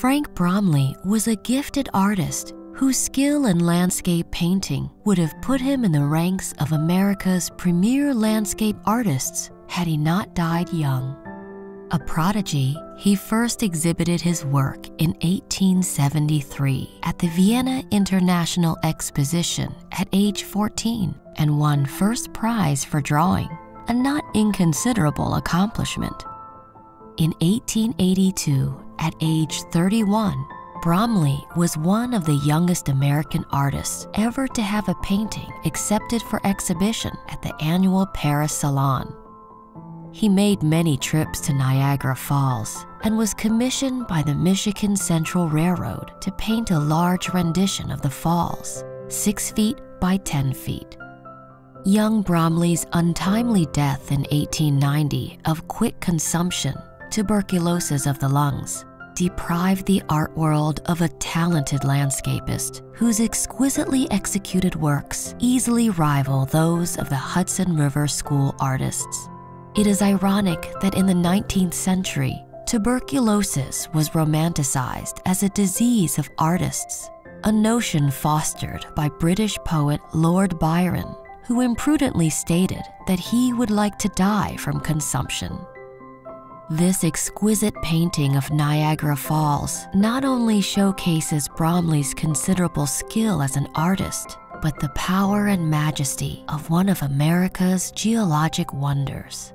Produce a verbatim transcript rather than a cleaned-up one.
Frank Bromley was a gifted artist whose skill in landscape painting would have put him in the ranks of America's premier landscape artists had he not died young. A prodigy, he first exhibited his work in eighteen seventy-three at the Vienna International Exposition at age fourteen and won first prize for drawing, a not inconsiderable accomplishment. In eighteen eighty-two, at age thirty-one, Bromley was one of the youngest American artists ever to have a painting accepted for exhibition at the annual Paris Salon. He made many trips to Niagara Falls and was commissioned by the Michigan Central Railroad to paint a large rendition of the falls, six feet by ten feet. Young Bromley's untimely death in eighteen ninety of quick consumption, tuberculosis of the lungs, deprived the art world of a talented landscapist whose exquisitely executed works easily rival those of the Hudson River School artists. It is ironic that in the nineteenth century, tuberculosis was romanticized as a disease of artists, a notion fostered by British poet Lord Byron, who imprudently stated that he would like to die from consumption. This exquisite painting of Niagara Falls not only showcases Bromley's considerable skill as an artist, but the power and majesty of one of America's geologic wonders.